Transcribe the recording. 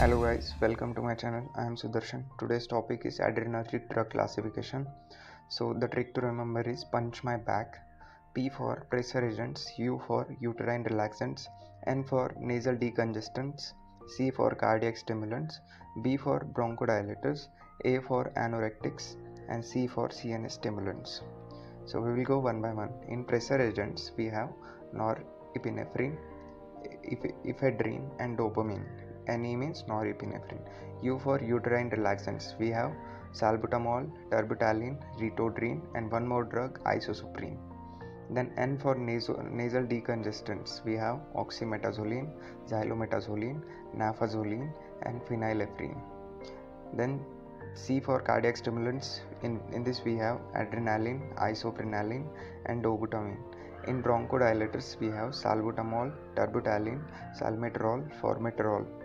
Hello guys, welcome to my channel. I am Sudarshan. Today's topic is adrenergic drug classification. So the trick to remember is punch my back. P for pressor agents, U for uterine relaxants, N for nasal decongestants, C for cardiac stimulants, B for bronchodilators, A for anorectics, and C for CNS stimulants. So we will go one by one. In pressor agents, we have norepinephrine, ephedrine, and dopamine. NE means norepinephrine. U for uterine relaxants, we have salbutamol, terbutaline, ritodrine, and one more drug, isosuprine. Then N for nasal decongestants, we have oxymetazoline, xylometazoline, naphazoline, and phenylephrine. Then C for cardiac stimulants, in this we have adrenaline, isoprenaline, and dobutamine. In bronchodilators, we have salbutamol, terbutaline, salmeterol, formoterol.